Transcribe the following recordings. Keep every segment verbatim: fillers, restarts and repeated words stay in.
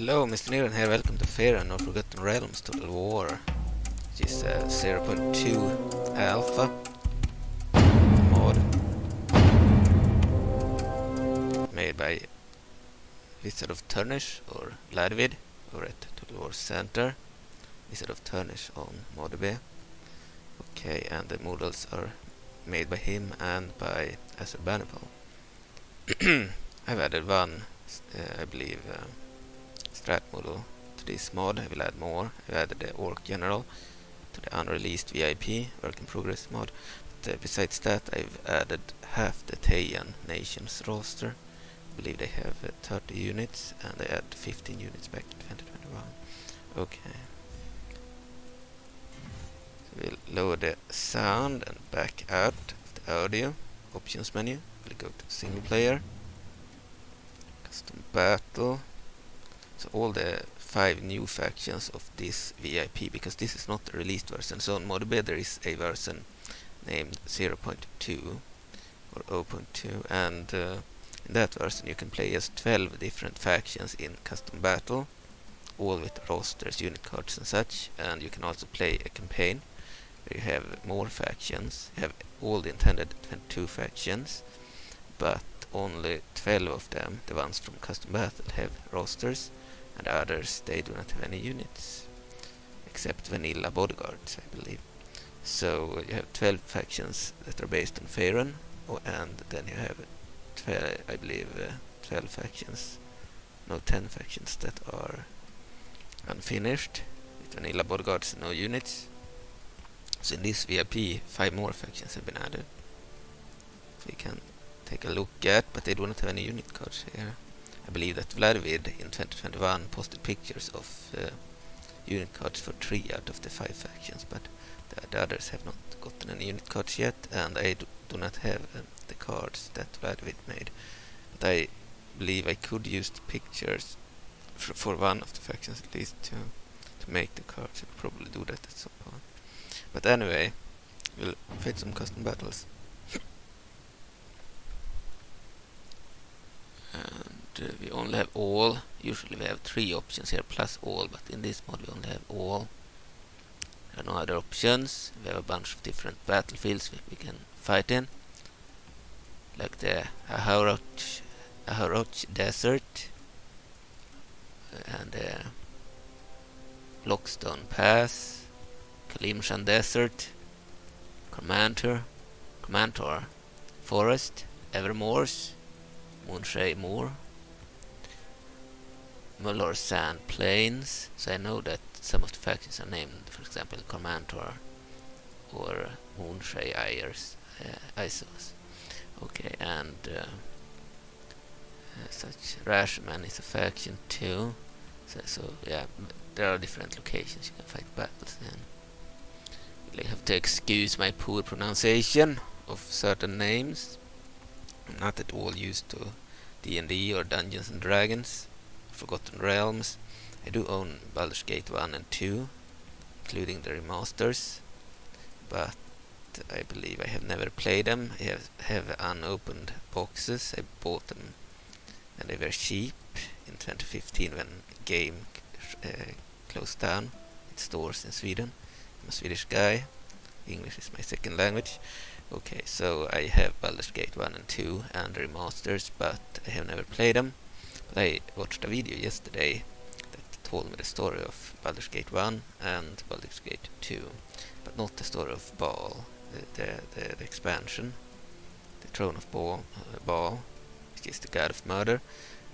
Hello, Mister Niran here, welcome to Faerun or Forgotten Realms Total War, which is uh, zero point two alpha mod made by Wizard of Turnish or Ladvid over at Total War Center. Wizard of Turnish on ModDB. Okay, and the models are made by him and by Ashurbanipal. I've added one, uh, I believe, uh, strat model to this mod. I will add more. I've added the Orc General to the unreleased V I P, work in progress mod. But, uh, besides that, I've added half the Thayan Nations roster. I believe they have uh, thirty units, and they add fifteen units back in twenty twenty-one. Okay. We'll lower the sound and back out of the audio options menu. We'll go to single player, custom battle. So all the five new factions of this V I P, because this is not a released version. So on ModDB there is a version named zero point two or zero point two, and uh, in that version you can play as twelve different factions in custom battle, all with rosters, unit cards and such. And you can also play a campaign. You have more factions, you have all the intended twenty-two factions, but only twelve of them, the ones from custom battle, have rosters, and the others, they do not have any units, except vanilla bodyguards, I believe. So you have twelve factions that are based on Faerun, oh, and then you have, I believe, uh, twelve factions, no, ten factions that are unfinished, with vanilla bodyguards and no units. So in this V I P, five more factions have been added. We can take a look at, but they do not have any unit cards here. I believe that Vladyviid in twenty twenty-one posted pictures of uh, unit cards for three out of the five factions, but the, the others have not gotten any unit cards yet, and I do, do not have um, the cards that Vladyviid made. But I believe I could use the pictures for, for one of the factions at least to, to make the cards. I'll probably do that at some point. But anyway, we'll fit some custom battles. And uh, we only have all. Usually we have three options here plus all, but in this mod we only have all. There are no other options. We have a bunch of different battlefields we can fight in, like the Anauroch, Anauroch Desert, and the uh, Lockstone Pass, Calimshan Desert, Cormanthor, Cormanthor Forest, Evermores, Moonshae Moor, Mulhorand Plains. So I know that some of the factions are named, for example, Cormanthor or Moonshae Ayers, uh, Isos. Okay, and uh, such Rashemen is a faction too. So, so yeah, there are different locations you can fight battles in. I have to excuse my poor pronunciation of certain names. I'm not at all used to D and D or Dungeons and Dragons, Forgotten Realms. I do own Baldur's Gate one and two, including the remasters, but I believe I have never played them. I have, have unopened boxes. I bought them and they were cheap in twenty fifteen when the game uh, closed down its stores in Sweden. I'm a Swedish guy, English is my second language. Okay, so I have Baldur's Gate one and two and remasters, but I have never played them. But I watched a video yesterday that told me the story of Baldur's Gate one and Baldur's Gate two, but not the story of Bhaal, the, the, the, the expansion, the Throne of Bhaal, uh, Bhaal, which is the god of murder.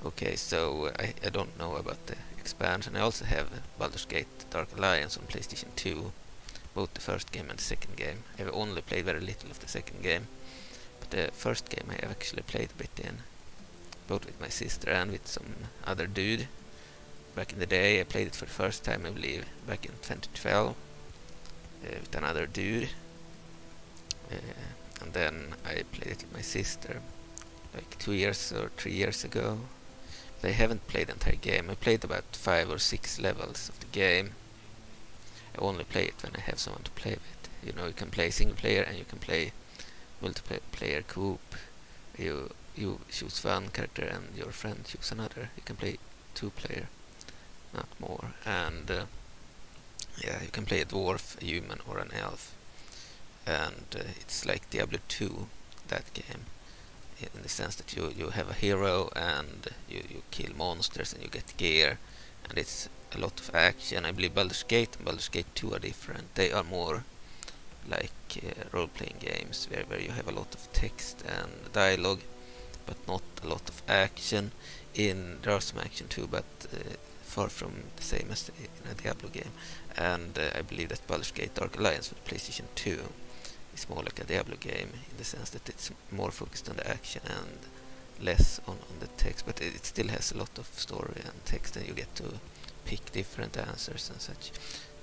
Okay, so I, I don't know about the expansion. I also have Baldur's Gate Dark Alliance on PlayStation two. Both the first game and the second game. I've only played very little of the second game, but the first game I actually played a bit in, both with my sister and with some other dude. Back in the day, I played it for the first time, I believe, back in twenty twelve, uh, with another dude, uh, and then I played it with my sister, like two years or three years ago. But I haven't played the entire game. I played about five or six levels of the game. I only play it when I have someone to play with. You know, you can play single player and you can play multiplayer coop. You you choose one character and your friend choose another. You can play two player. not more. And uh, yeah, you can play a dwarf, a human, or an elf. And uh, it's like Diablo two, that game, in the sense that you you have a hero and you you kill monsters and you get gear, and it's a lot of action. I believe Baldur's Gate and Baldur's Gate two are different. They are more like uh, role-playing games where where you have a lot of text and dialogue, but not a lot of action. In there are some action too, but uh, far from the same as in a Diablo game. And uh, I believe that Baldur's Gate Dark Alliance for the PlayStation two is more like a Diablo game, in the sense that it's more focused on the action and less on, on the text, but it, it still has a lot of story and text, and you get to pick different answers and such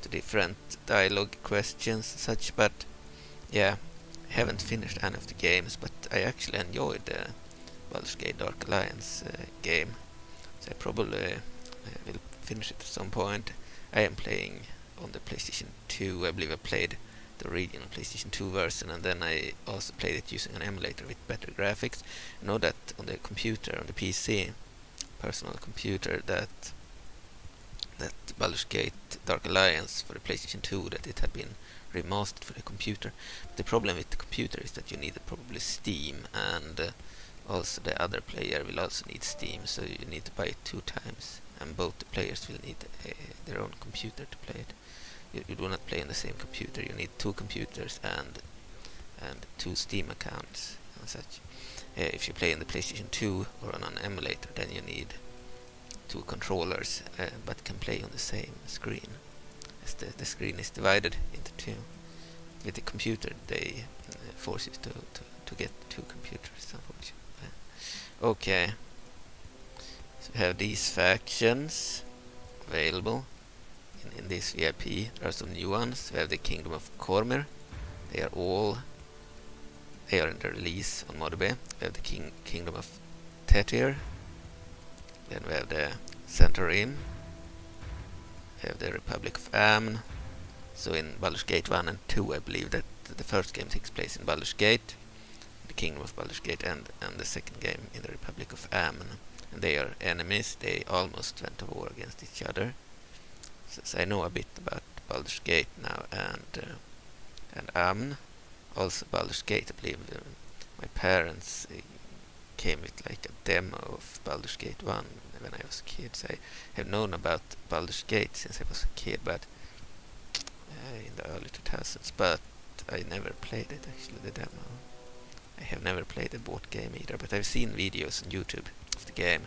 to different dialogue questions and such. But yeah, I haven't finished any of the games, but I actually enjoyed the uh, Baldur's Gate Dark Alliance uh, game, so I probably uh, will finish it at some point. I am playing on the PlayStation two. I believe I played the original PlayStation two version, and then I also played it using an emulator with better graphics. I know that on the computer, on the P C, personal computer, that that Baldur's Gate Dark Alliance for the PlayStation two, that it had been remastered for the computer. The problem with the computer is that you need probably Steam, and uh, also the other player will also need Steam, so you need to buy it two times, and both the players will need uh, their own computer to play it. You, you do not play on the same computer. You need two computers and and two Steam accounts and such. Uh, if you play in the PlayStation two or on an emulator, then you need two controllers, uh, but can play on the same screen, as the, the screen is divided into two. With the computer, they uh, force you to, to, to get two computers, unfortunately. Uh, okay. So we have these factions available in, in this V I P. There are some new ones. We have the Kingdom of Cormyr. They are all... They are in the release on ModDB. We have the King, Kingdom of Tetir. Then we have the Santorim. We have the Republic of Amn. So in Baldur's Gate one and two, I believe that the first game takes place in Baldur's Gate, the Kingdom of Baldur's Gate, and, and the second game in the Republic of Amn. And they are enemies. They almost went to war against each other. So, so I know a bit about Baldur's Gate now and uh, and Amn. Also Baldur's Gate, I believe uh, my parents uh, came with like a demo of Baldur's Gate one when I was a kid, so I have known about Baldur's Gate since I was a kid, but uh, in the early two thousands, but I never played it, actually, the demo. I have never played a board game either, but I've seen videos on YouTube of the game,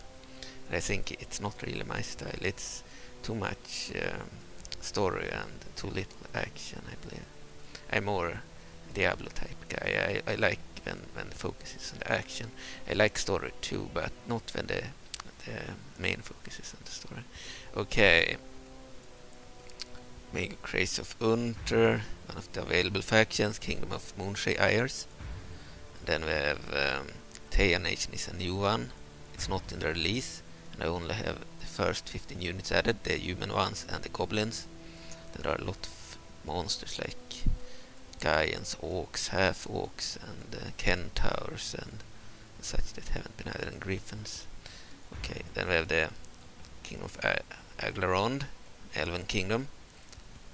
and I think it's not really my style. It's too much um, story and too little action, I believe. I'm more Diablo type guy. I, I like when, when the focus is on the action. I like story too, but not when the, the main focus is on the story. Okay. Mega Craze of Unter, one of the available factions, Kingdom of Moonshae Ayers. And then we have um, Thayan Nations is a new one. It's not in the release, and I only have the first fifteen units added, the human ones and the goblins. There are a lot of monsters like giants, orcs, half-orcs, and uh, centaurs, and such that haven't been added, and griffins. Okay, then we have the Kingdom of A Aglarond, Elven Kingdom.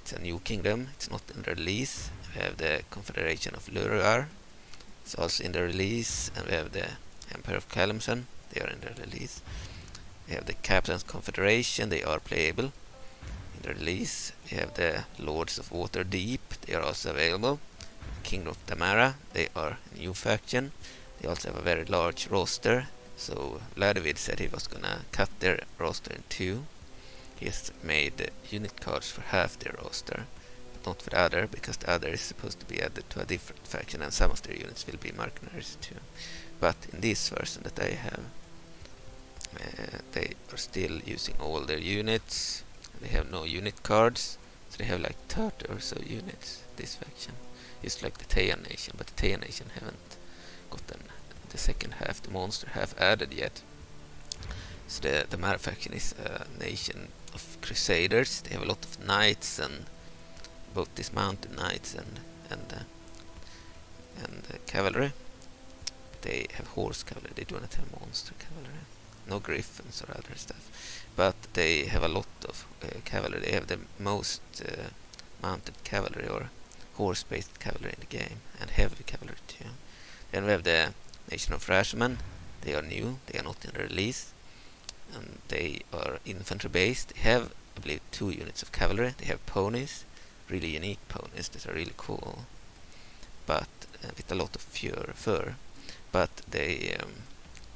It's a new kingdom, it's not in the release. We have the Confederation of Luruar. It's also in the release, and we have the Empire of Calimshan. They are in the release. We have the Captain's Confederation. They are playable in the release. We have the Lords of Waterdeep. They are also available. The Kingdom of Damara. They are a new faction. They also have a very large roster. So Vladyviid said he was gonna cut their roster in two. He has made unit cards for half their roster, but not for the other, because the other is supposed to be added to a different faction, and some of their units will be mercenaries too. But in this version that I have, uh, they are still using all their units. They have no unit cards, so they have like thirty or so units, this faction, just like the Thayan Nation. But the Thayan Nation haven't gotten the second half, the monster half, added yet. So the, the Mara faction is a nation of crusaders. They have a lot of knights, and both dismounted knights and and uh, and uh, cavalry. They have horse cavalry. They do not have monster cavalry. no griffins or other stuff, but they have a lot of uh, cavalry. They have the most uh, mounted cavalry or horse-based cavalry in the game, and heavy cavalry too. Then we have the Nation of Rashemen. They are new, they are not in the release, and they are infantry-based. They have, I believe, two units of cavalry. They have ponies, really unique ponies that are really cool, but uh, with a lot of fur. fur. But they um,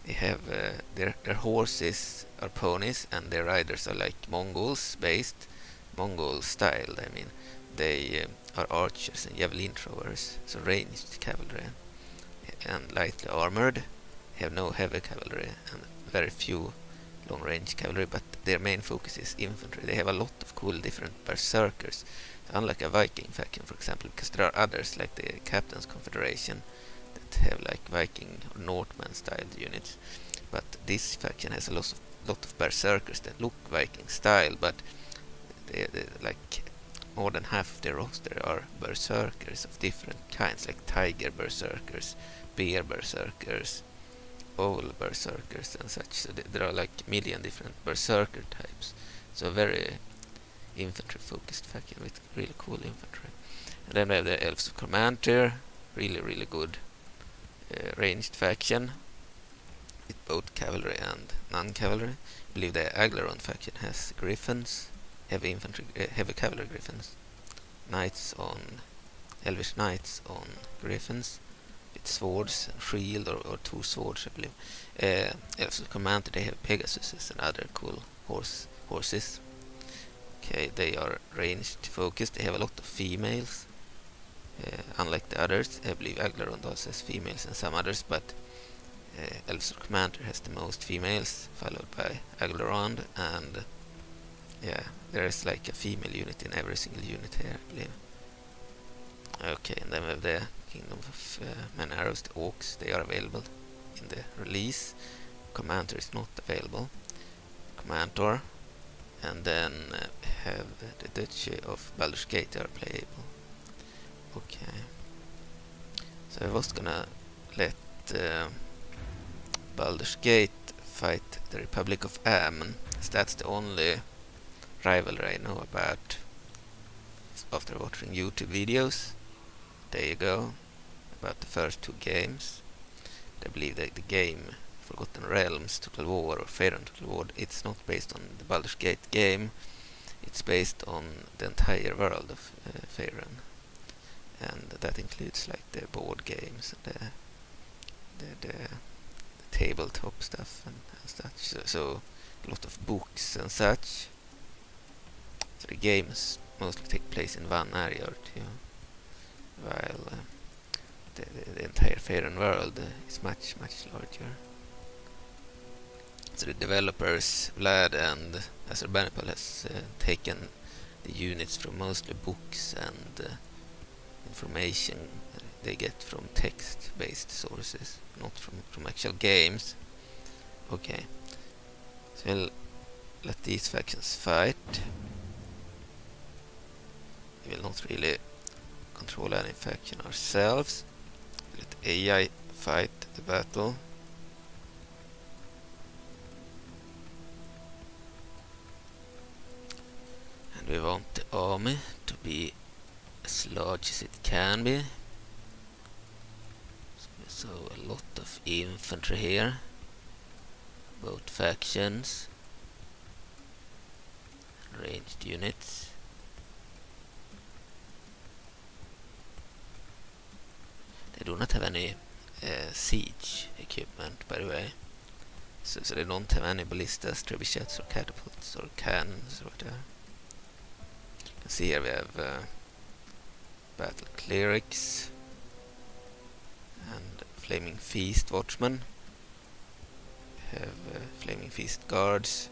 they have uh, their their horses are ponies, and their riders are like Mongols based, Mongol style. I mean, they um, are archers and javelin throwers, so ranged cavalry, and lightly armored. They have no heavy cavalry and very few long range cavalry, but their main focus is infantry. They have a lot of cool different berserkers, unlike a Viking faction, for example, because there are others like the Captain's Confederation that have like Viking or Northmen style units, but this faction has a lot of, lot of berserkers that look Viking style, but they, they, like more than half of their roster are berserkers of different kinds, like tiger berserkers, bear berserkers, owl berserkers and such. So th there are like a million different berserker types, so very infantry focused faction with really cool infantry. And then we have the Elves of Cormanthor, really really good uh, ranged faction with both cavalry and non-cavalry. I believe the Aglarond faction has griffins, heavy infantry, uh, heavy cavalry griffins, knights on, elvish knights on griffins, with swords, shield or, or two swords, I believe. Uh, Elves of Cormanthor, they have Pegasuses and other cool horse horses. Okay, they are ranged focused. They have a lot of females, uh, unlike the others. I believe Aglarond also has females and some others, but uh, Elves of Cormanthor has the most females, followed by Aglarond, and yeah, there is like a female unit in every single unit here, I believe. Okay, and then we have the Kingdom of uh, Many Arrowa, the Orcs. They are available in the release. Cormanthor is not available. Cormanthor, and then uh, have the Duchy of Baldur's Gate. They are playable. Okay, so I was gonna let uh, Baldur's Gate fight the Republic of Amn. That's the only rivalry I know about after watching YouTube videos. There you go, about the first two games. I believe that the game Forgotten Realms, Total War, or Faerun Total War, it's not based on the Baldur's Gate game, it's based on the entire world of uh, Faerun, and that includes like the board games, and the, the, the, the tabletop stuff and, and such, so, so a lot of books and such. So the games mostly take place in one area or two, while uh, the, the, the entire Faerun world uh, is much, much larger. So the developers, Vlad and Ashurbanipal, has uh, taken the units from mostly books and uh, information they get from text-based sources, not from, from actual games. Okay, so we'll let these factions fight. We will not really control any faction ourselves. Let A I fight the battle. And we want the army to be as large as it can be. So a lot of infantry here, both factions, ranged units. They do not have any uh, siege equipment, by the way, so, so they don't have any ballistas, trebuchets or catapults or cannons or whatever. You can see here we have uh, battle clerics and flaming feast watchmen. We have uh, flaming feast guards,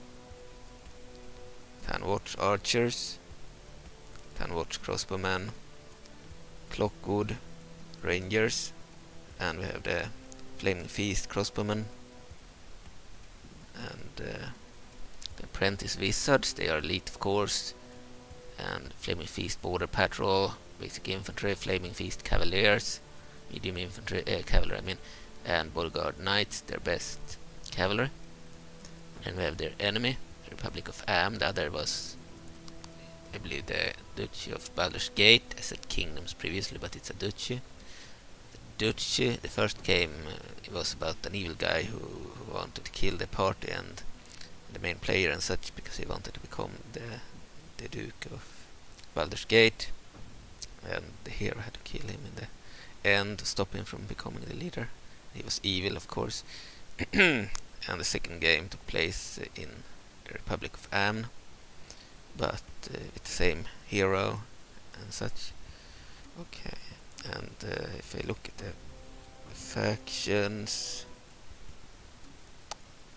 Thayan Watch archers, Thayan Watch crossbowmen, clockwood rangers, and we have the Flaming Feast crossbowmen and uh, the apprentice wizards. They are elite, of course, and Flaming Feast border patrol, basic infantry, Flaming Feast cavaliers, medium infantry, uh, cavalry I mean, and border guard knights, their best cavalry. And we have their enemy, the Republic of Amn. The other was, I believe, the Duchy of Baldur's Gate. I said kingdoms previously, but it's a duchy. The duchy, the first game, it was about an evil guy who, who wanted to kill the party and the main player and such, because he wanted to become the, the Duke of Baldur's Gate, and the hero had to kill him in the end to stop him from becoming the leader. He was evil, of course. And the second game took place in the Republic of Amn, but uh, with the same hero and such. Okay, and uh, if I look at the factions,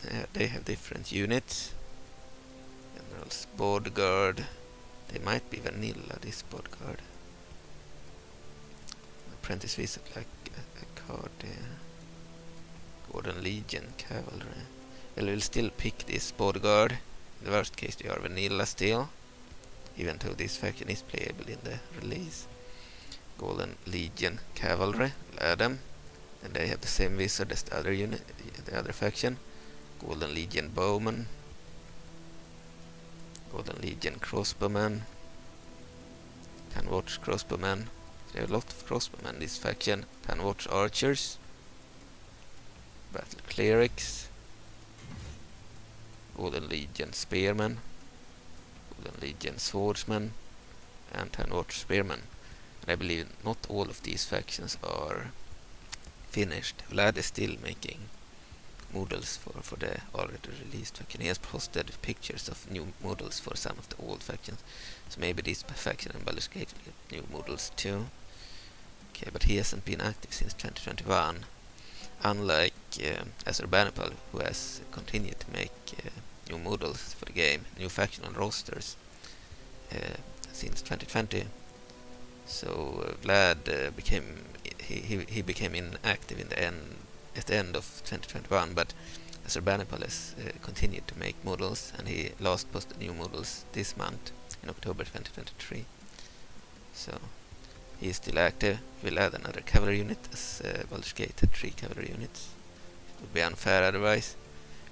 they, they have different units. General's bodyguard. They might be vanilla, this bodyguard. Apprentice visit, like a, a card there. Yeah. Gordon Legion, cavalry. Well, we'll still pick this bodyguard. In the worst case, they are vanilla still, even though this faction is playable in the release. Golden Legion, cavalry. We'll add them, and they have the same wizard as the other unit, the other faction. Golden Legion bowman. Golden Legion crossbowman. Can watch crossbowman. There are a lot of crossbowmen in this faction. Can watch archers, battle clerics, Golden Legion spearmen, Golden Legion swordsmen, and can watch spearmen. And I believe not all of these factions are finished. Vlad is still making models for, for the already released faction. He has posted pictures of new models for some of the old factions, so maybe this faction and Baldur's Gate will get new models too. Okay, but he hasn't been active since twenty twenty-one, unlike uh, Ashurbanipal, who has continued to make uh, new models for the game, new faction and rosters uh, since twenty twenty. So uh, Vlad uh, became he, he he became inactive in the end. At the end of twenty twenty-one, but Ashurbanipal has uh, continued to make models, and he last posted new models this month in October twenty twenty-three. So he is still active. We'll add another cavalry unit, as uh, Baldur's Gate had three cavalry units. It would be unfair otherwise.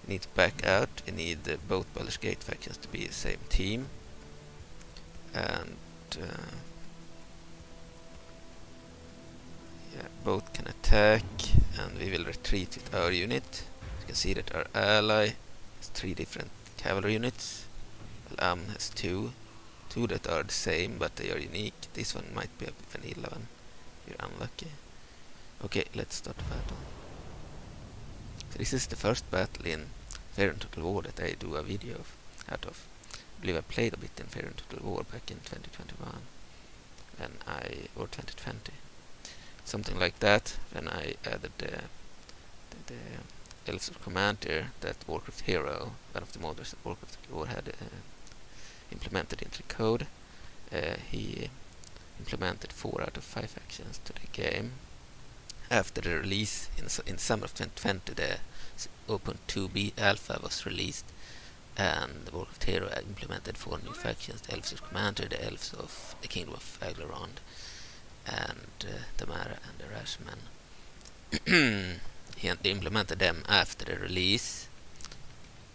We need to back out. We need uh, both Baldur's Gate factions to be the same team, and uh, yeah, both can attack. And we will retreat with our unit. You can see that our ally has three different cavalry units. Well, Amn has two. Two that are the same, but they are unique. This one might be a vanilla one. You're unlucky. Okay, let's start the battle. So this is the first battle in Faerun Total War that I do a video of, out of. I believe I played a bit in Faerun Total War back in twenty twenty-one. And I, or twenty twenty. Something like that, when I added the, the, the Elson command here that Warcraft Hero, one of the modders that Warcraft Hero had uh, implemented into the code. Uh, he implemented four out of five factions to the game. After the release in, in summer of twenty twenty, the Open two B alpha was released, and Warcraft Hero implemented four new factions: the Elves of Commander, the Elves of the Kingdom of Aglarond, and uh, Damara and the Rashemen. They implemented them after the release,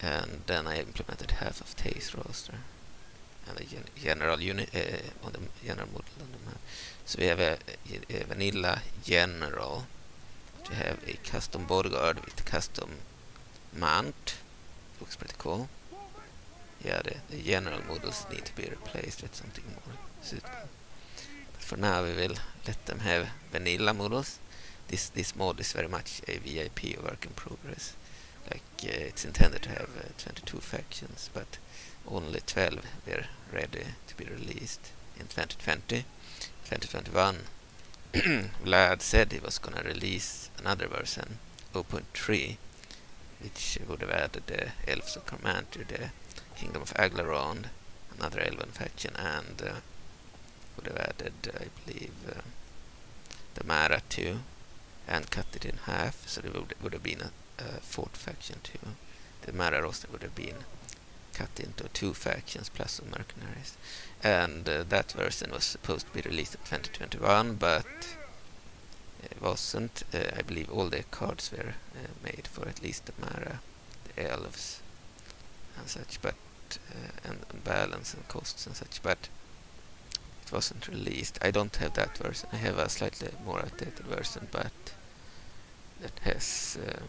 and then I implemented half of Tay's roster and the gen general unit uh, on the general model on the map. So we have a, a, a vanilla general, to have a custom bodyguard with custom mount. Looks pretty cool. Yeah, the, the general models need to be replaced with something more suitable. For now, we will let them have vanilla models. This this mod is very much a V I P work in progress. Like uh, it's intended to have uh, twenty-two factions, but only twelve were ready to be released in twenty twenty. twenty twenty-one, Vlad said he was gonna release another version, zero point three, which would have added the Elves of Cormanthor to the Kingdom of Aglarond, another Elven faction, and uh, would have added, I believe, uh, Damara too, and cut it in half, so there would, would have been a, a fourth faction too. The Damara roster would have been cut into two factions plus some mercenaries, and uh, that version was supposed to be released in twenty twenty-one, but it wasn't. Uh, I believe all the cards were uh, made for at least Damara, the Elves, and such, but uh, and, and balance and costs and such, but it wasn't released. I don't have that version. I have a slightly more updated version, but that has um,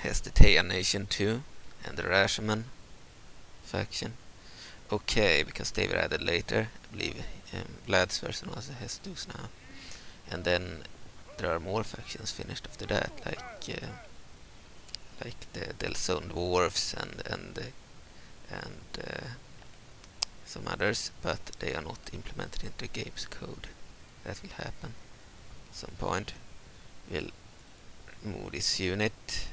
has the Thayan Nation too, and the Rashemen faction. Okay, because they were added later. I believe um, Vlad's version also has those now, and then there are more factions finished after that, like uh, like the Delzoun dwarves and and uh, and uh, some others, but they are not implemented into the game's code. That will happen at some point. We'll remove this unit.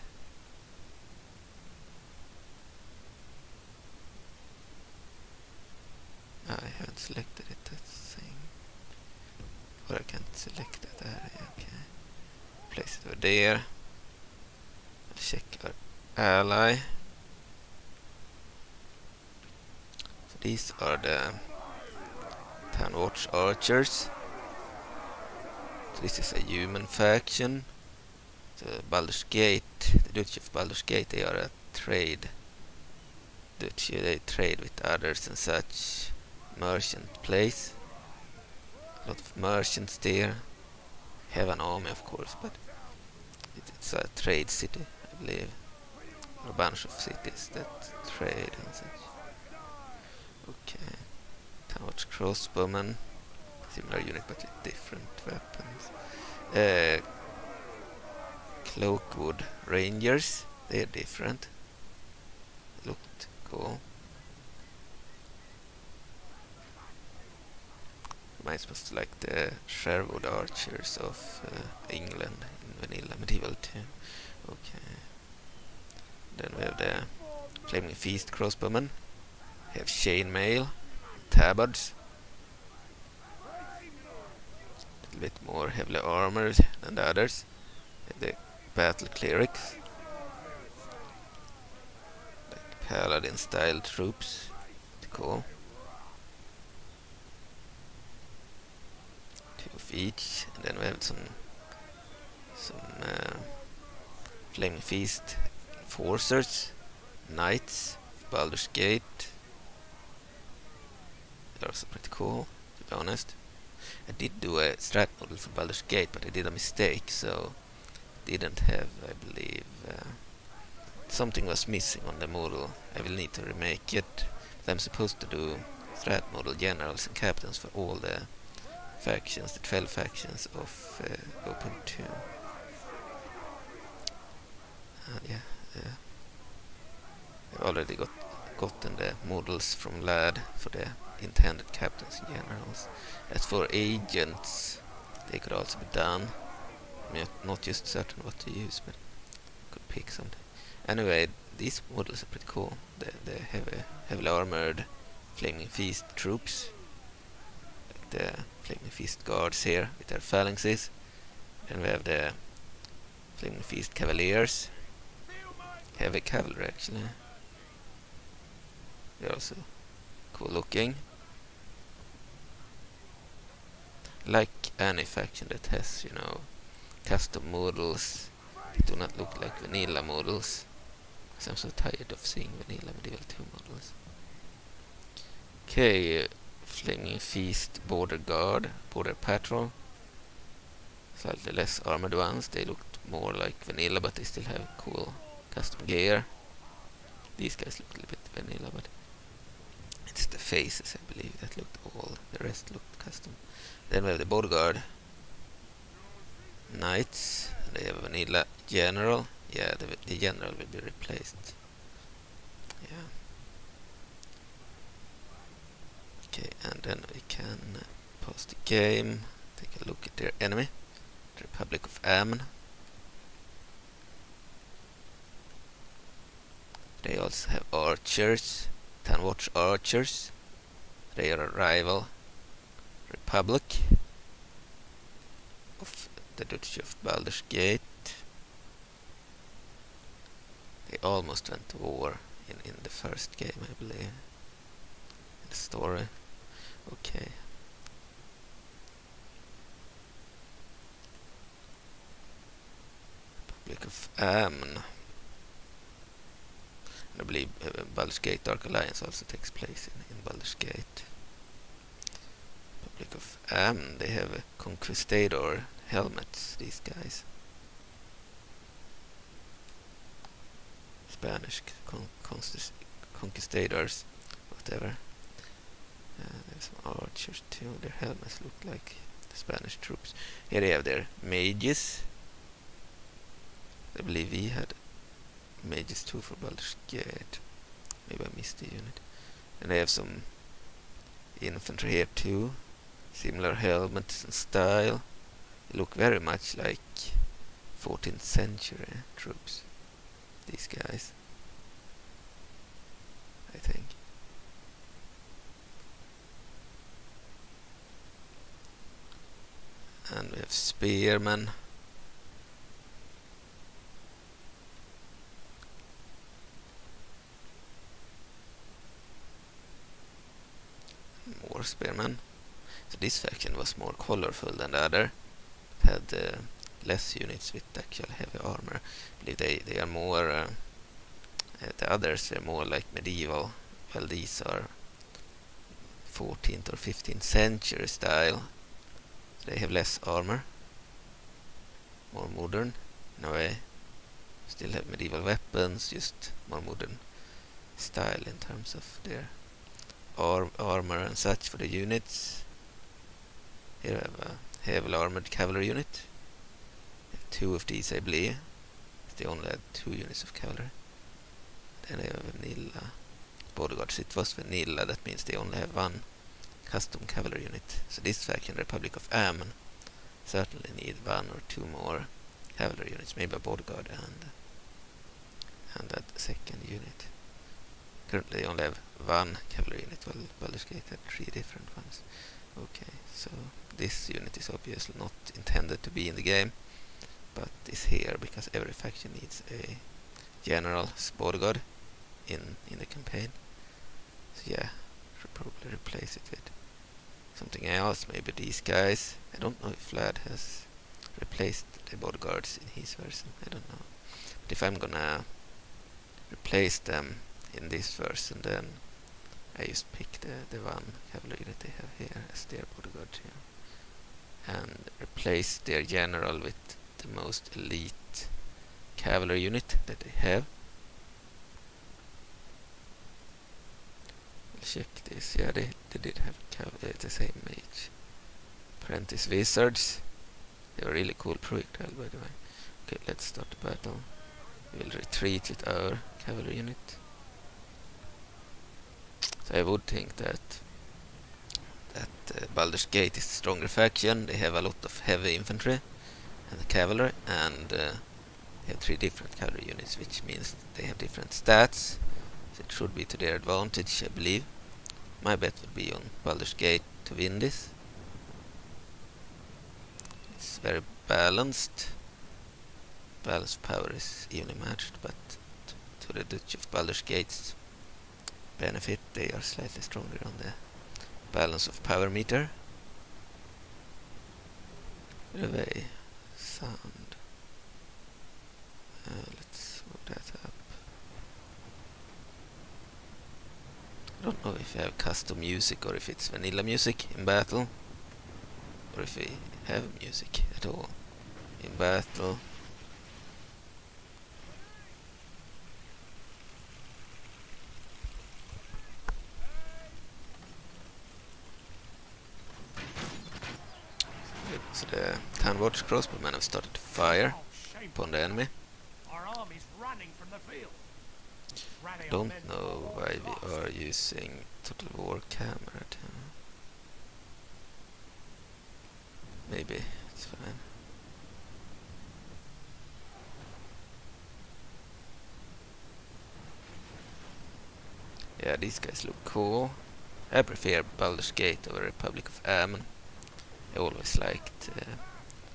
I haven't selected it, that thing. Or I can't select that area, okay. Place it over there. Check our ally. So these are the Town Watch Archers. So this is a human faction. The Baldur's Gate, the Duchy of Baldur's Gate, they are a trade duchy. They trade with others and such. Merchant place. A lot of merchants there. Have an army, of course, but it, it's a trade city, I believe. Or a bunch of cities that trade and such. Okay. Townwatch crossbowmen. Similar unit but with different weapons. Uh, Cloakwood Rangers. They are different. Looked cool. Reminds us like the Sherwood Archers of uh, England in Vanilla Medieval two. Okay. Then we have the Flaming Feast crossbowmen. We have chainmail, tabards. A little bit more heavily armored than the others. We have the battle clerics. Like paladin style troops. Cool. Each, and then we have some some uh, Flaming Feast Enforcers, Knights, Baldur's Gate. They're also pretty cool, to be honest. I did do a strat model for Baldur's Gate, but I did a mistake, so didn't have, I believe, uh, something was missing on the model. I will need to remake it. I'm supposed to do strat model generals and captains for all the factions, the twelve factions of uh, Open two. And yeah, uh, I've already got gotten the models from L A D for the intended captains and generals. As for agents, they could also be done. I'm not just certain what to use, but could pick something. Anyway, these models are pretty cool. The, the heavy, heavily armored Flaming Feast troops. The Flaming Feast guards here with their phalanxes. Then we have the Flaming Feast cavaliers. Heavy cavalry actually. They're also cool looking. Like any faction that has, you know, custom models. They do not look like vanilla models. Because I'm so tired of seeing vanilla Medieval two models. Okay. Flaming Feast Border Guard, Border Patrol. Slightly less armored ones. They looked more like vanilla, but they still have cool custom gear. These guys look a little bit vanilla, but it's the faces, I believe, that looked all. The rest looked custom. Then we have the Border Guard Knights. They have a vanilla General. Yeah, the, the General will be replaced. Yeah. Okay, and then we can pause the game, take a look at their enemy, the Republic of Amn. They also have archers, Town Watch Archers. They are a rival Republic of the Duchy of Baldur's Gate. They almost went to war in, in the first game, I believe. Story. Okay. Republic of Amn. I believe uh, Baldur's Gate Dark Alliance also takes place in, in Baldur's Gate. Public of Amn, they have a Conquistador helmets, these guys. Spanish con conquistadors, whatever. Uh, there's some archers too, their helmets look like the Spanish troops. Here they have their mages. I believe we had mages too for Baldur's Gate. Maybe I missed the unit. And they have some infantry here too. Similar helmets and style. They look very much like fourteenth century troops. These guys, I think. And we have spearmen. More spearmen. So this faction was more colorful than the other. It had uh, less units with actual heavy armor. I believe they, they are more... Uh, uh, the others are more like medieval, while these are fourteenth or fifteenth century style. So they have less armor. More modern, in a way. Still have medieval weapons, just more modern style in terms of their ar armor and such for the units. Here I have a heavily armored cavalry unit. Two of these, I believe. They only had two units of cavalry. Then they have vanilla bodyguards. It was vanilla, that means they only have one custom cavalry unit. So this faction, Republic of Amn, certainly need one or two more cavalry units. Maybe a bodyguard and and that second unit. Currently they only have one cavalry unit, while Baldur's Gate had three different ones. Okay, so this unit is obviously not intended to be in the game, but is here because every faction needs a general bodyguard in in the campaign. So yeah, should probably replace it with something else. Maybe these guys. I don't know if Vlad has replaced the bodyguards in his version. I don't know. But if I'm gonna replace them in this version, then I just pick the the one cavalry that they have here as their bodyguard here, and replace their general with the most elite cavalry unit that they have. Check this. Yeah, they, they did have cavalry, the same mage. Apprentice wizards. They were really cool projectile, by the way. Okay, let's start the battle. We'll retreat with our cavalry unit. So I would think that that uh, Baldur's Gate is the stronger faction. They have a lot of heavy infantry and the cavalry, and uh, they have three different cavalry units, which means they have different stats, so it should be to their advantage, I believe. My bet would be on Baldur's Gate to win this. It's very balanced. Balance of power is evenly matched, but to the Duchy of Baldur's Gate's benefit, they are slightly stronger on the balance of power meter. Revey. Sound. Uh, let's move that up. I don't know if we have custom music or if it's vanilla music in battle, or if we have music at all in battle. So the Town Watch crossbowmen have started to fire upon the enemy. Our army's running from the field. I don't know why we are using Total War camera. Maybe it's fine. Yeah, these guys look cool. I prefer Baldur's Gate over Republic of Amn. I always liked uh,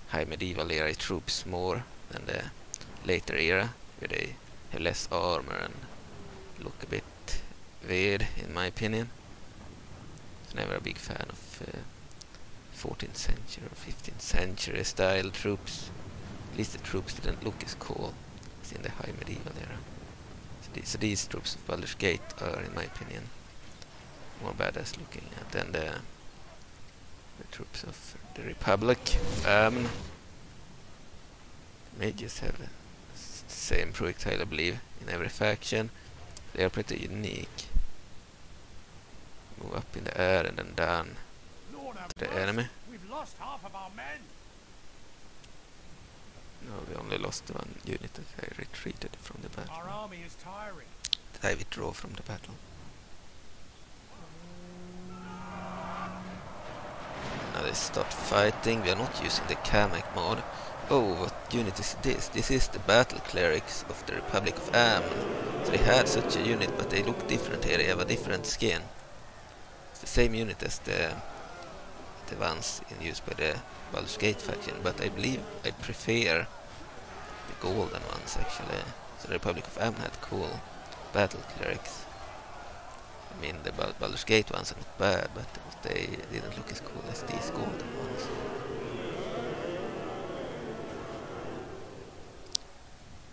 high medieval era troops more than the later era, where they have less armor and look a bit weird, in my opinion. I was never a big fan of uh, fourteenth century or fifteenth century style troops. At least the troops didn't look as cool as in the high medieval era. So These, these troops of Baldur's Gate are, in my opinion, more badass looking than the, the troops of the Republic. Um, mages have the same projectile, I believe, in every faction. They are pretty unique. Move up in the air and then down to the enemy. We've lost half of our men. No, we only lost one unit that I retreated from the battle. Our army is tiring. Did I withdraw from the battle? Now they start fighting. We are not using the Kamek mod. Oh, what unit is this? This is the battle clerics of the Republic of Amn. So they had such a unit, but they look different here. They have a different skin. It's the same unit as the the ones in use by the Baldur's Gate faction, but I believe I prefer the golden ones actually. So the Republic of Amn had cool battle clerics. I mean, the Baldur's Gate ones are not bad, but they didn't look as cool as these golden ones.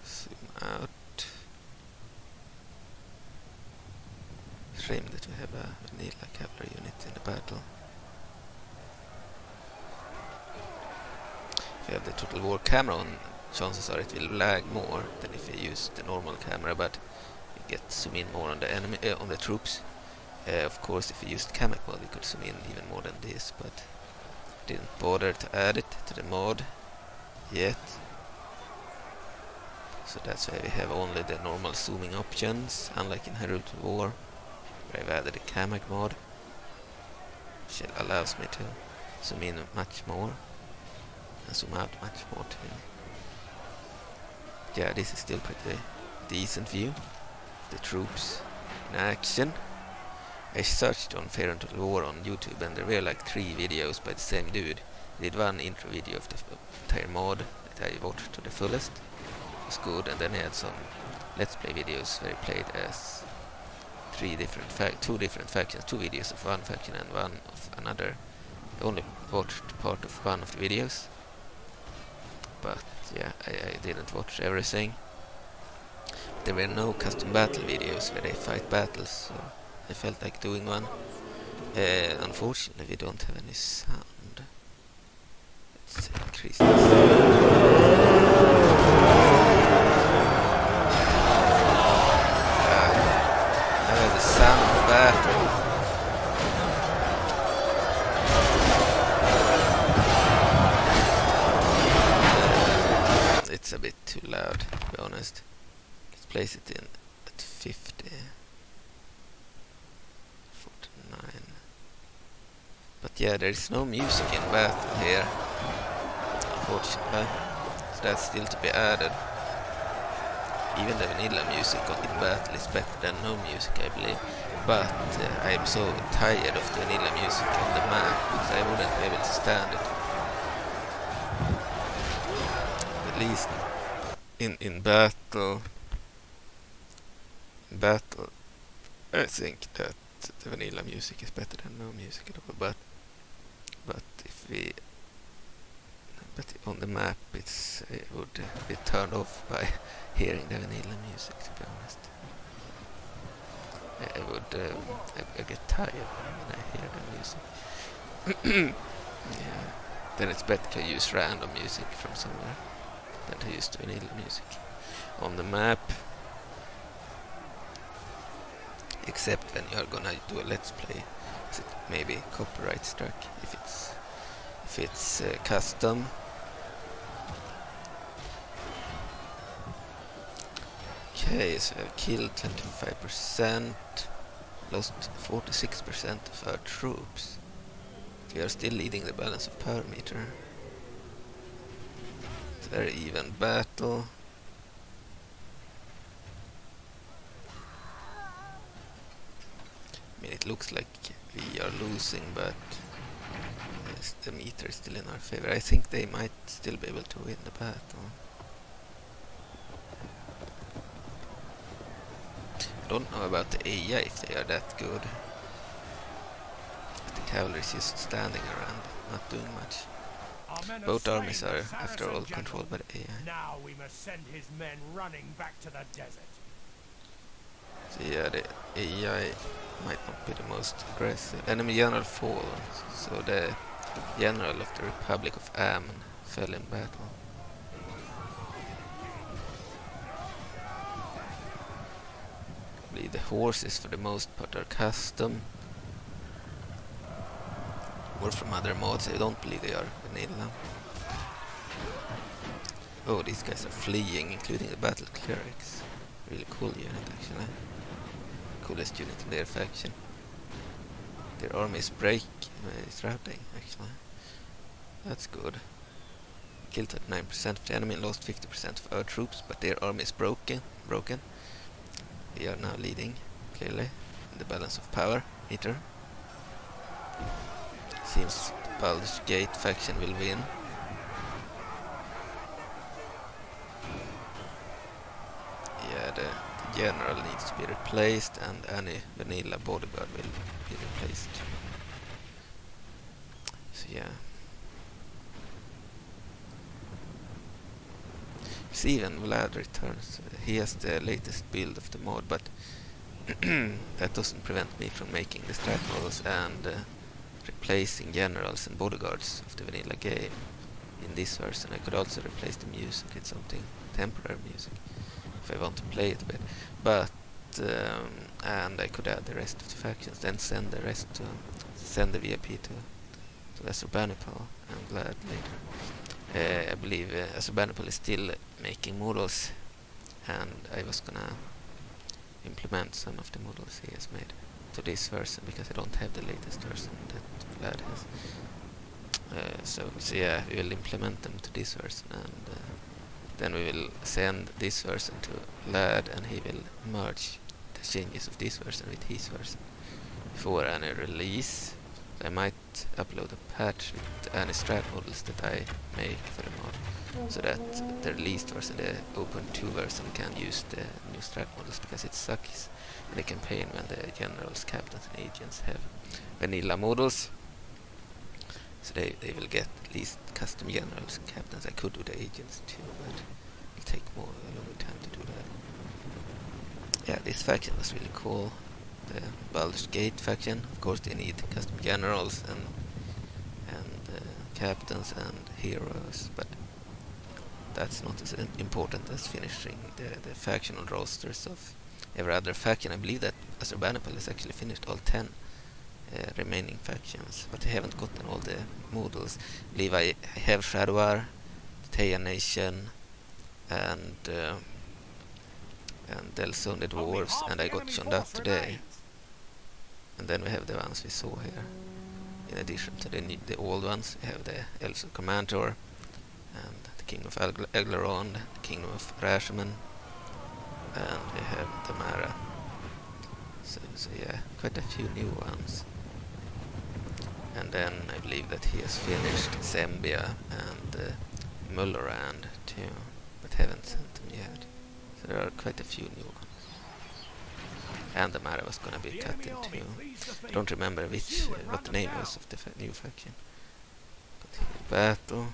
Zoom out. Shame that we have a vanilla cavalry unit in the battle. If you have the Total War camera on, chances are it will lag more than if you use the normal camera, but you get zoom in more on the enemy, uh, on the troops. Uh, of course, if you used Kamek mod, we could zoom in even more than this, but didn't bother to add it to the mod yet. So that's why we have only the normal zooming options, unlike in Hero to War, where I've added a Kamek mod, which allows me to zoom in much more. And zoom out much more to me. Yeah, this is still pretty decent view. The troops in action. I searched on Faerun Total War on YouTube, and there were like three videos by the same dude. I did one intro video of the entire mod that I watched to the fullest. It was good, and then I had some Let's Play videos where I played as three different fac two different factions, two videos of one faction and one of another. I only watched part of one of the videos. But yeah, I, I didn't watch everything. There were no custom battle videos where they fight battles, so I felt like doing one. Uh, unfortunately, we don't have any sound. Let's increase the sound. Now we have the sound of battle. A bit too loud, to be honest. Let's place it in at fifty, forty-nine. But yeah, there is no music in battle here, unfortunately. So that's still to be added. Even the vanilla music in battle is better than no music, I believe. But uh, I'm so tired of the vanilla music on the map, so I wouldn't be able to stand it. Least in in battle, in battle, I think that the vanilla music is better than no music at all. But but if we, but on the map, it's it would uh, be turned off by hearing the vanilla music. To be honest, I, I would um, I, I get tired when I hear the music. Yeah, then it's better to use random music from somewhere. That I used to vanilla music on the map, except when you're gonna do a Let's Play, it may be copyright struck if it's if it's uh, custom. Okay, so I've killed twenty-five percent, lost forty-six percent of our troops. We are still leading the balance of power meter. Very even battle. I mean, it looks like we are losing, but yes, the meter is still in our favor. I think they might still be able to win the battle. I don't know about the A I if they are that good. But the cavalry is just standing around, not doing much. Both armies are, after all, controlled by the A I. Now we must send his men running back to the desert. So yeah, the A I might not be the most aggressive. Enemy general fall, so the general of the Republic of Amn fell in battle. I believe the horses for the most part are custom or from other mods. I don't believe they are vanilla. Oh, these guys are fleeing, including the battle clerics. Really cool unit, actually. Coolest unit in their faction. Their army is break, uh, is routing, actually. That's good. Killed at nine percent of the enemy and lost fifty percent of our troops, but their army is broken. Broken. They are now leading, clearly, in the balance of power meter. Seems the Baldur's Gate faction will win. General needs to be replaced, and any vanilla bodyguard will be replaced. So yeah, see, when Vlad returns, uh, he has the latest build of the mod, but that doesn't prevent me from making the strat models and uh, replacing generals and bodyguards of the vanilla game. In this version, I could also replace the music with something temporary music. If I want to play it a bit, but um, and I could add the rest of the factions, then send the rest to send the V I P to to Ashurbanipal and Vlad later. Uh, I believe uh, Ashurbanipal is still making models, and I was gonna implement some of the models he has made to this version because I don't have the latest version that Vlad has. Uh, so, so yeah, we will implement them to this version and. Uh, Then we will send this version to Vlad, and he will merge the changes of this version with his version before any release. So I might upload a patch with any strat models that I make for the mod, so that the released version, the open two version, can use the new strat models, because it sucks in the campaign when the generals, captains and agents have vanilla models. So they, they will get at least custom generals and captains. I could do the agents too, but it'll take more a longer time to do that. Yeah, this faction was really cool. The Baldur's Gate faction, of course they need custom generals and and uh, captains and heroes, but that's not as important as finishing the, the factional rosters of every other faction. I believe that Ashurbanipal has actually finished all ten. Uh, remaining factions, but I haven't gotten all the models. I believe I have Shadovar, the Thayan Nation, and uh, and Delzoun the Dwarves, and I got Shondat today. And then we have the ones we saw here. In addition to the the old ones, we have the Elson Cormanthor, and the King of Agl Aglarond, the King of Rashemen, and we have Damara. So, so yeah, quite a few new ones. And then I believe that he has finished Zambia and uh, Mulhorand too, but haven't sent them yet. So there are quite a few new ones. And the Mara was gonna be cut in two. I don't remember which, uh, what the name was of the fa new faction. Continue battle.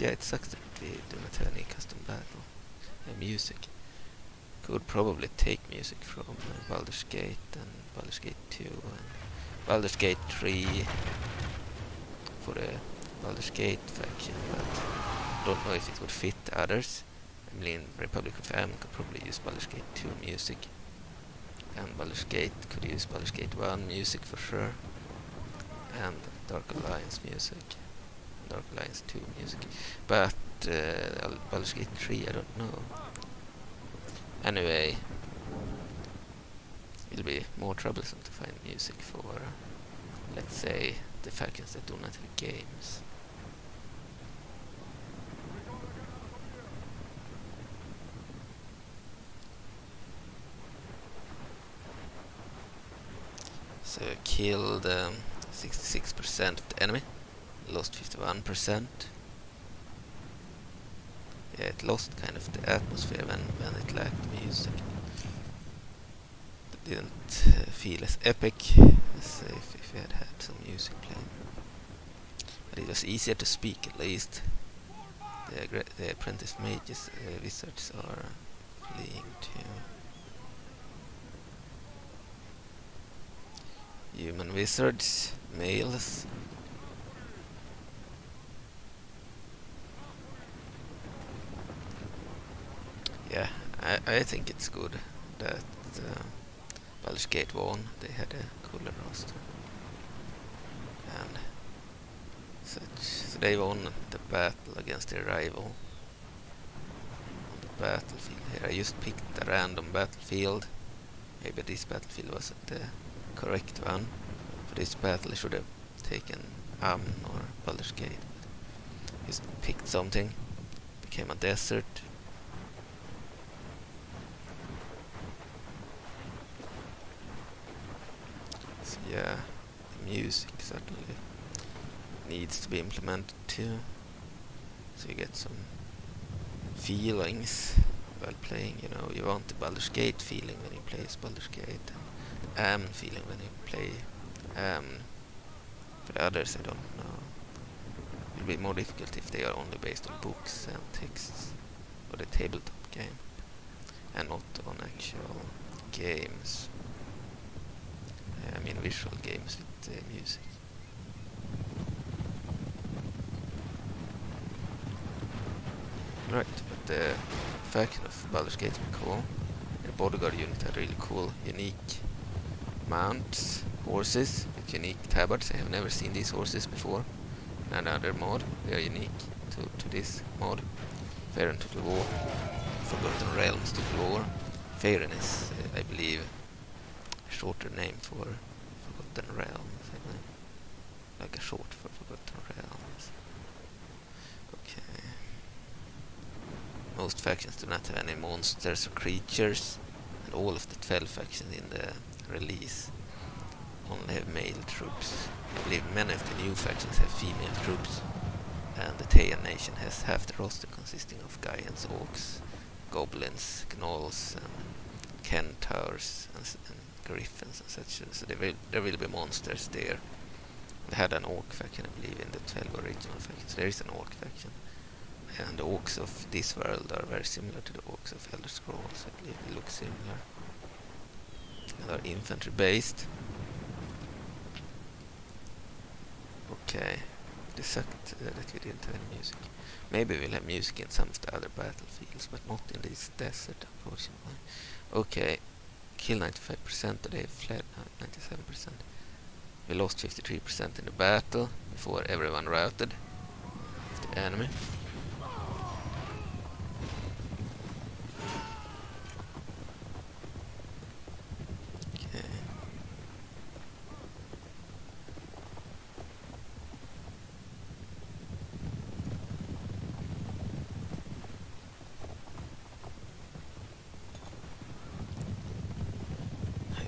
Yeah, it sucks that we do not have any custom battle and music. Could probably take music from uh, Baldur's Gate and Baldur's Gate two and Baldur's Gate three for the Baldur's Gate faction, but don't know if it would fit the others. I mean, Republic of Amn could probably use Baldur's Gate two music, and Baldur's Gate could use Baldur's Gate one music for sure, and Dark Alliance music, Dark Alliance two music, but uh, Baldur's Gate three I don't know. Anyway, it'll be more troublesome to find music for, let's say, the factions that do not have games. So I killed um, sixty-six percent of the enemy, lost fifty-one percent. Yeah, it lost kind of the atmosphere when, when it lacked music. It didn't uh, feel as epic as uh, if, if we had had some music playing. But it was easier to speak at least. The, the apprentice mages, uh, wizards are playing too. Human wizards, males. Yeah, I, I think it's good that uh, Baldur's Gate won. They had a cooler roster. And such. So they won the battle against their rival. The battlefield here. I just picked a random battlefield. Maybe this battlefield wasn't the correct one. For this battle I should have taken Amn or Baldur's Gate. Just picked something. Became a desert. Yeah, the music certainly needs to be implemented too, so you get some feelings while playing. You know, you want the Baldur's Gate feeling when you play Baldur's Gate, and the Amn feeling when you play Amn. For the others, I don't know. It'll be more difficult if they are only based on books and texts, or the tabletop game, and not on actual games. I mean visual games with uh, music. Right, but the faction of Baldur's Gate is cool. The bodyguard unit had really cool, unique mounts, horses with unique tabards. I have never seen these horses before in another mod. They are unique to, to this mod. Faerun Total War, Forgotten Realms Total War. Faerun is, uh, I believe, shorter name for Forgotten Realms, I mean. Like a short for Forgotten Realms. Okay. Most factions do not have any monsters or creatures, and all of the twelve factions in the release only have male troops. I believe many of the new factions have female troops, and the Thayan Nation has half the roster consisting of giants, orcs, goblins, gnolls, and centaurs, and, and griffins and such, so there will, there will be monsters there. They had an orc faction, I believe, in the twelve original factions. There is an orc faction, and the orcs of this world are very similar to the orcs of Elder Scrolls, I believe. They look similar. They are infantry based. Okay, it sucked uh, that we didn't have any music. Maybe we'll have music in some of the other battlefields, but not in this desert, unfortunately. Okay. Kill ninety-five percent, today fled ninety-seven percent. We lost fifty-three percent in the battle before everyone routed the enemy. Okay.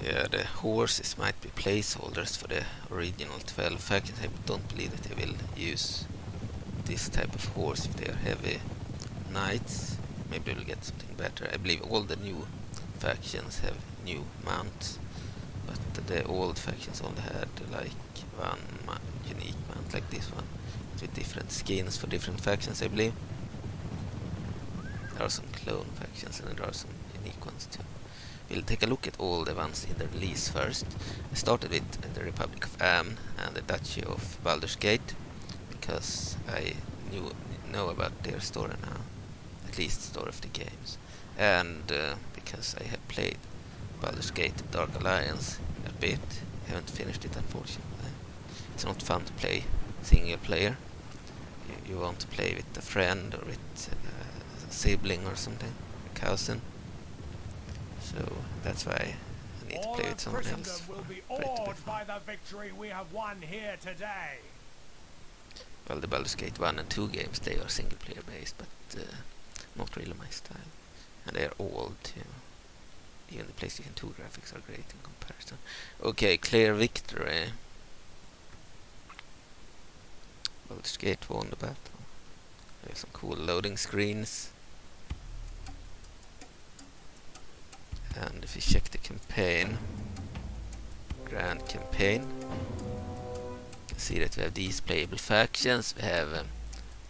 Yeah, the horses might be placeholders for the original twelve factions. I don't believe that they will use this type of horse if they are heavy knights. Maybe we'll get something better. I believe all the new factions have new mounts, but the old factions only had like one mount, unique mount like this one, with different skins for different factions, I believe. There are some clone factions and there are some unique ones too. We'll take a look at all the ones in the release first. I started with the Republic of Amn and the Duchy of Baldur's Gate, because I knew know about their story now, at least the story of the games, and uh, because I have played Baldur's Gate Dark Alliance a bit. I haven't finished it, unfortunately. It's not fun to play single player. You, you want to play with a friend or with uh, a sibling or something, a cousin. So that's why I need all to play with someone else. Will be awed by the victory we have won here today. Well, the Baldur's Gate one and two games, they are single player based, but uh, not really my style. And they are old too. Even the PlayStation two graphics are great in comparison. Okay, clear victory. Baldur's Gate won the battle. There's some cool loading screens. And if you check the campaign, grand campaign, you can see that we have these playable factions. We have um,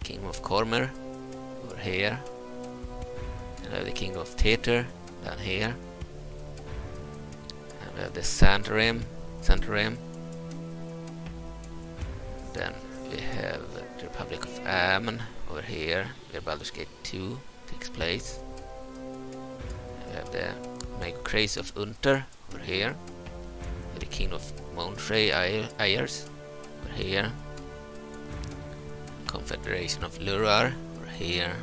Kingdom of Cormyr over here, and we have the Kingdom of Tater down here, and we have the Santorim, Santorim Then we have the Republic of Amn over here, where Baldur's Gate two takes place. We have the Mega Craze of Unter over here, the King of Moonshae Ayers over here, Confederation of Luruar over here,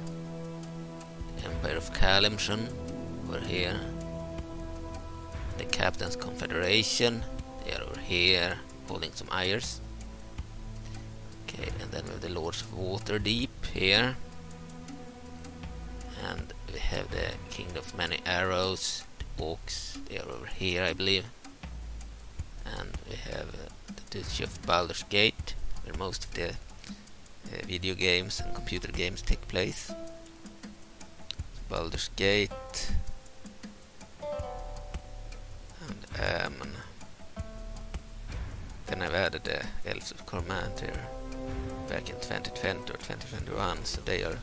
Empire of Calimshan over here, the Captain's Confederation, they are over here holding some Ayers. Okay, and then we have the Lords of Waterdeep here, and we have the Kingdom of Many Arrows, the Orcs, they are over here I believe, and we have uh, the Duchy of Baldur's Gate, where most of the uh, video games and computer games take place. Baldur's Gate and Amn. Then I've added the Elves of Cormanthor back in twenty twenty or twenty twenty-one, so they are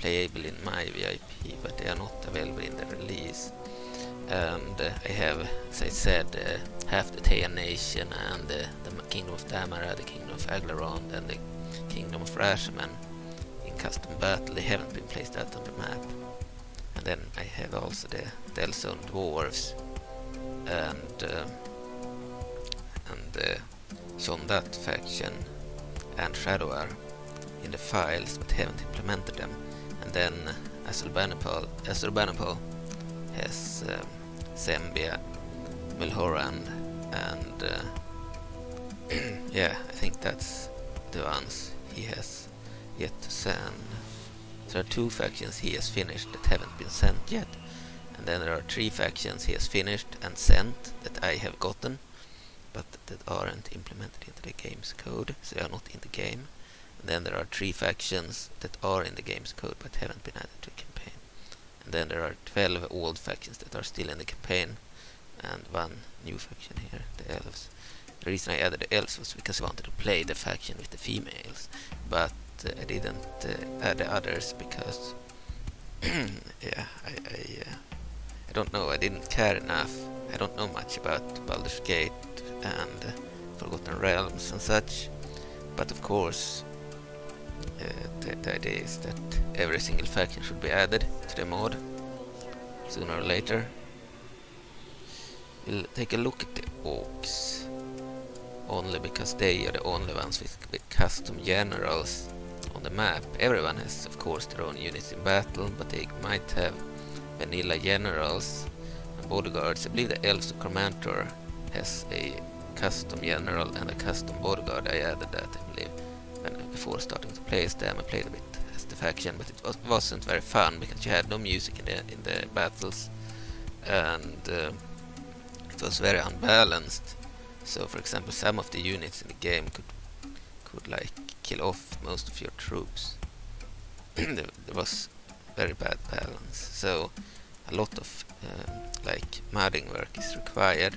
playable in my V I P, but they are not available in the release. And uh, I have, as I said, uh, half the Thayan Nation and uh, the Kingdom of Damara, the Kingdom of Aglarond, and the Kingdom of Rashemen in custom battle. They haven't been placed out on the map. And then I have also the Delzoun dwarves and uh, and the Sondat faction and Shadovar in the files, but haven't implemented them. And then Ashurbanipal, Ashurbanipal has um, Zambia, Mulhorand, and uh, yeah, I think that's the ones he has yet to send. There are two factions he has finished that haven't been sent yet, and then there are three factions he has finished and sent that I have gotten, but that aren't implemented into the game's code, so they are not in the game. And then there are three factions that are in the game's code but haven't been added to the campaign. And then there are twelve old factions that are still in the campaign, and one new faction here, the Elves. The reason I added the Elves was because I wanted to play the faction with the females, but I didn't uh, add the others because yeah, I I, uh, I don't know, I didn't care enough. I don't know much about Baldur's Gate and uh, Forgotten Realms and such, but of course uh, the, the idea is that every single faction should be added to the mod sooner or later. We'll take a look at the Orcs, only because they are the only ones with, with custom generals on the map. Everyone has of course their own units in battle, but they might have vanilla generals and bodyguards. I believe the Elves of Cormanthor has a custom general and a custom bodyguard. I added that I believe and before starting to play as them. I played a bit as the faction, but it was, wasn't very fun because you had no music in the, in the battles, and uh, it was very unbalanced. So for example, some of the units in the game could could like kill off most of your troops. there, there was very bad balance, so a lot of um, like modding work is required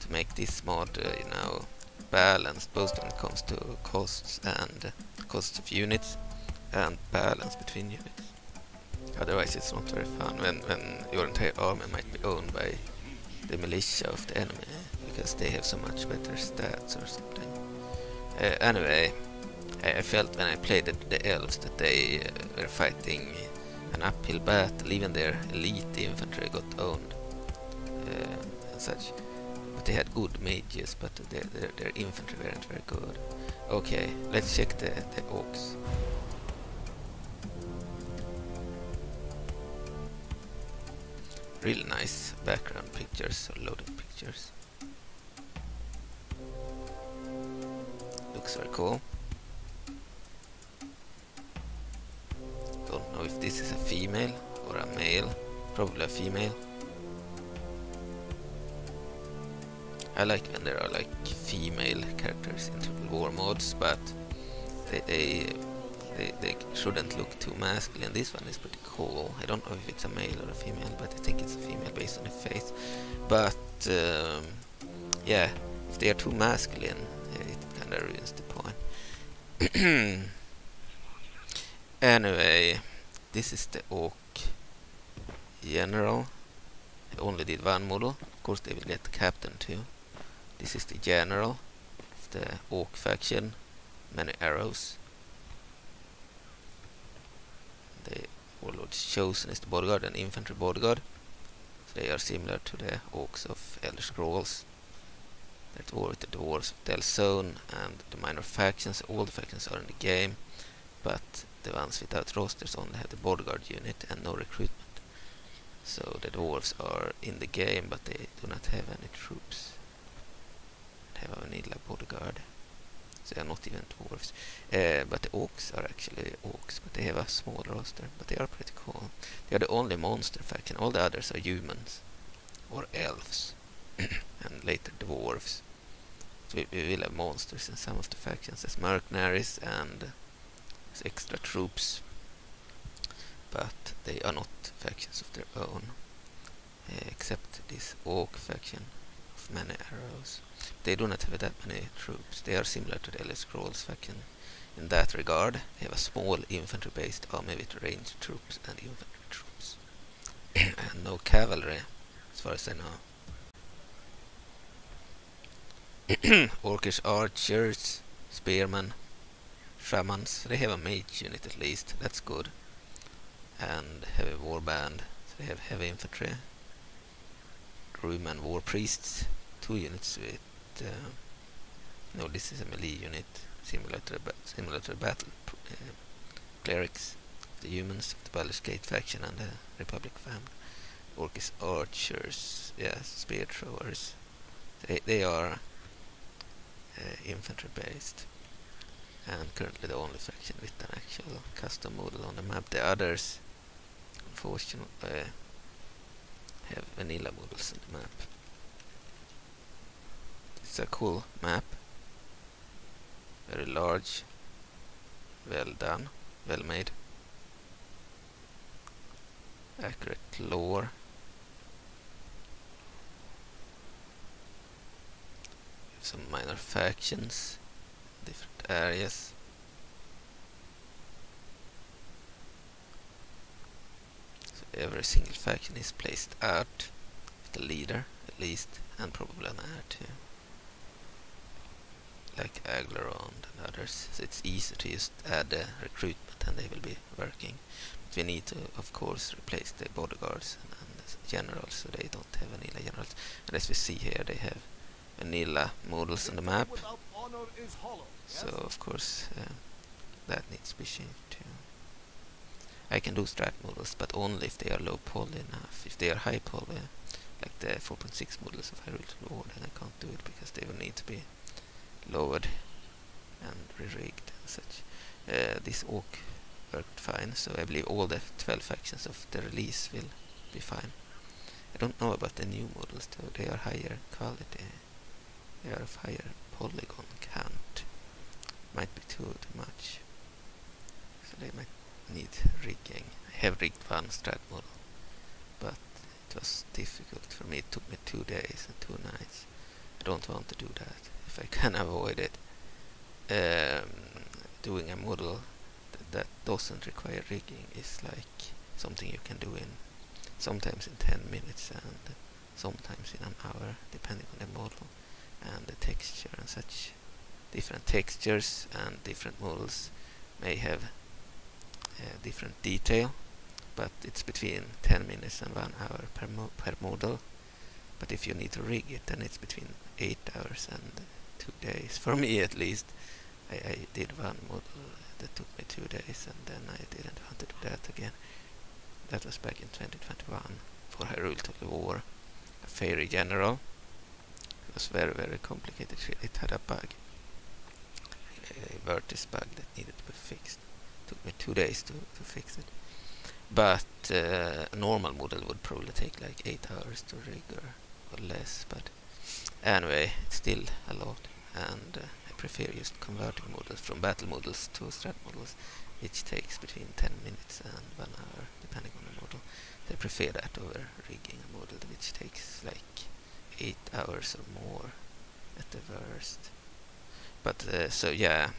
to make this mod uh, you know, balanced, both when it comes to costs and uh, costs of units and balance between units. Otherwise it's not very fun when, when your entire army might be owned by the militia of the enemy because they have so much better stats or something. Uh, anyway, I, I felt when I played the, the Elves that they uh, were fighting an uphill battle. Even their elite infantry got owned uh, and such. But they had good mages, but their, their, their infantry weren't very good. Okay, let's check the, the Orcs. Really nice background pictures or loading pictures. Looks very cool. Don't know if this is a female or a male. Probably a female. I like when there are like female characters in Total War mods, but they they, they they shouldn't look too masculine. This one is pretty cool. I don't know if it's a male or a female, but I think it's a female based on the face. But um, yeah, if they are too masculine, that ruins the point. Anyway, this is the Orc General. I only did one model. Of course they will get the Captain too. This is the General of the Orc faction. Many Arrows. The Warlord's Chosen is the bodyguard, an infantry bodyguard. So they are similar to the Orcs of Elder Scrolls. That war with the Dwarves of Delzoun and the minor factions. All the factions are in the game, but the ones without rosters only have the bodyguard unit and no recruitment. So the Dwarves are in the game, but they do not have any troops. They have only like bodyguard. So they are not even Dwarves. Uh, but the Orcs are actually Orcs, but they have a small roster. But they are pretty cool. They are the only monster faction. All the others are humans or elves, and later Dwarves. So we, we will have monsters in some of the factions as mercenaries and as extra troops, but they are not factions of their own, uh, except this Orc faction of Many Arrows. They do not have that many troops. They are similar to the Elder Scrolls faction in that regard. They have a small infantry-based army with ranged troops and infantry troops, and no cavalry, as far as I know. Orcish archers, spearmen, shamans. They have a mage unit at least, that's good. And heavy warband, so they have heavy infantry. Groom and war priests, two units with... Uh, no, this is a melee unit, similar to the, similar to the battle uh, clerics, the humans, the Baldur's Gate faction and the Republic family. Orcish archers, yes, spear throwers. They, they are uh, infantry based and currently the only faction with an actual custom model on the map. The others unfortunately uh, have vanilla models on the map. It's a cool map, very large, well done, well made, accurate lore. Some minor factions, different areas. So every single faction is placed out with a leader at least, and probably an heir too, like Aglarond and others. So it's easy to just add the recruitment and they will be working. But we need to of course replace the bodyguards and, and the generals, so they don't have vanilla generals. And as we see here, they have vanilla models on the map, so of course uh, that needs to be changed too. I can do strat models, but only if they are low poly enough. If they are high poly, like the four point six models of Hyrule Lord, then I can't do it because they will need to be lowered and re-rigged and such. Uh, this Orc worked fine, so I believe all the twelve factions of the release will be fine. I don't know about the new models though, they are higher quality. They are of higher polygon count. Might be too, too much. So they might need rigging. I have rigged one strat model, but it was difficult for me. It took me two days and two nights. I don't want to do that if I can avoid it. Um, doing a model that, that doesn't require rigging is like something you can do in sometimes in ten minutes and sometimes in an hour, depending on the model and the texture and such. Different textures and different models may have uh, different detail, but it's between ten minutes and one hour per, mo per model. But if you need to rig it, then it's between eight hours and two days, for me at least. I, I did one model that took me two days, and then I didn't want to do that again. That was back in twenty twenty-one for Hyrule Total War, a fairy general. Was very very complicated. It had a bug, a vertex bug that needed to be fixed. Took me two days to, to fix it. But uh, a normal model would probably take like eight hours to rig, or, or less. But anyway, it's still a lot, and uh, I prefer just converting models from battle models to strat models, which takes between ten minutes and one hour depending on the model. I prefer that over rigging a model which takes like eight hours or more at the worst. But uh, so yeah,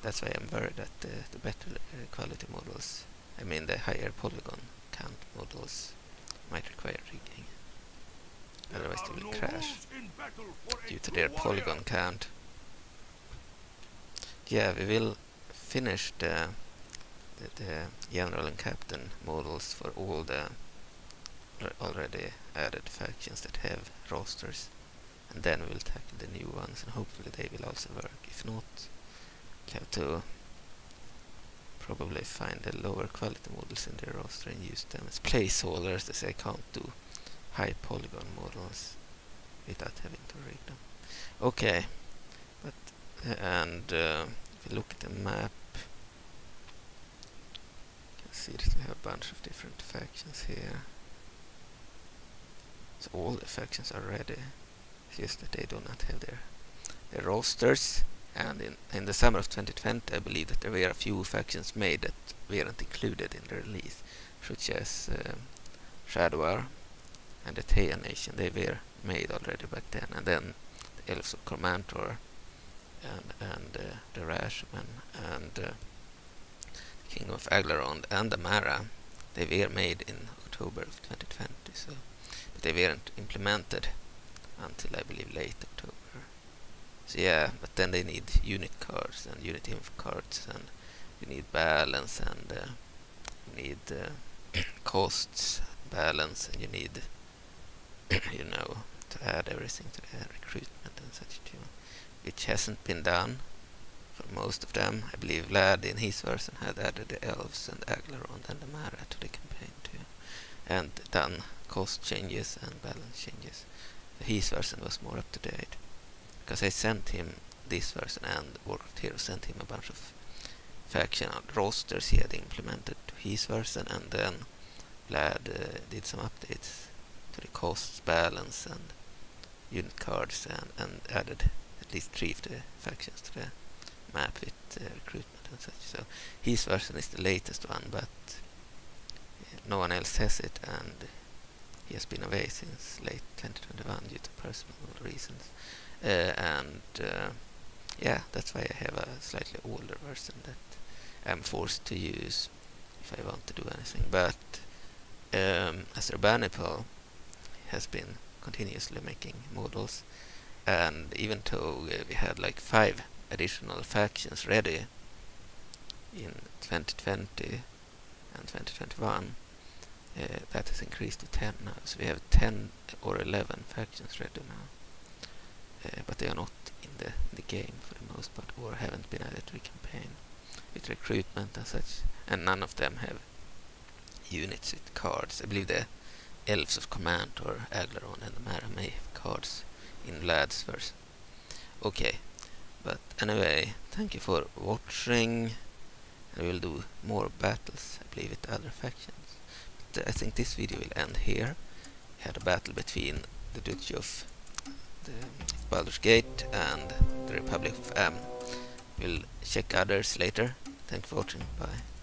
that's why I'm worried that the, the better uh, quality models, I mean the higher polygon count models, might require rigging. Otherwise they will crash due to their polygon count. yeah, we will finish the, the, the general and captain models for all the already added factions that have rosters, and then we'll tackle the new ones, and hopefully they will also work. If not, we have to probably find the lower quality models in their roster and use them as placeholders, as I can't do high polygon models without having to rig them. Okay, but uh, and uh, if we look at the map, you can see that we have a bunch of different factions here. So all the factions are ready, it's just that they do not have their, their rosters. And in, in the summer of twenty twenty, I believe that there were a few factions made that weren't included in the release, such as um, Shadovar and the Thayan Nation. They were made already back then, and then the Elves of Cormanthor and, and uh, the Rashemen and uh, the King of Aglarond and Damara, they were made in October of twenty twenty, so, but they weren't implemented until I believe late October. So yeah, but then they need unit cards and unit info cards, and you need balance, and uh, you need uh, costs, balance, and you need, you know, to add everything to the recruitment and such too, which hasn't been done for most of them. I believe Vlad in his version had added the Elves and Aglarond and Damara to the campaign too, and done cost changes and balance changes. His version was more up to date, because I sent him this version, and Warcraft Hero sent him a bunch of faction rosters he had implemented to his version, and then Vlad uh, did some updates to the costs, balance, and unit cards, and, and added at least three of the factions to the map with uh, recruitment and such. So his version is the latest one, but uh, no one else has it, and he has been away since late twenty twenty-one due to personal reasons. Uh, and uh, yeah, that's why I have a slightly older version that I'm forced to use if I want to do anything. But um, Ashurbanipal has been continuously making models, and even though uh, we had like five additional factions ready in twenty twenty and twenty twenty-one, uh, that has increased to ten now, so we have ten or eleven factions ready now. Uh, but they are not in the, the game for the most part, or haven't been added to the campaign with recruitment and such, and none of them have units with cards. I believe the Elves of Cormanthor, Aglarond and Damara may have cards in Vlad's version. Okay, but anyway, thank you for watching, and we'll do more battles, I believe, with other factions. But uh, I think this video will end here. We had a battle between the Duchy of Baldur's Gate and the Republic of Amn. We'll check others later. Thanks for watching. Bye.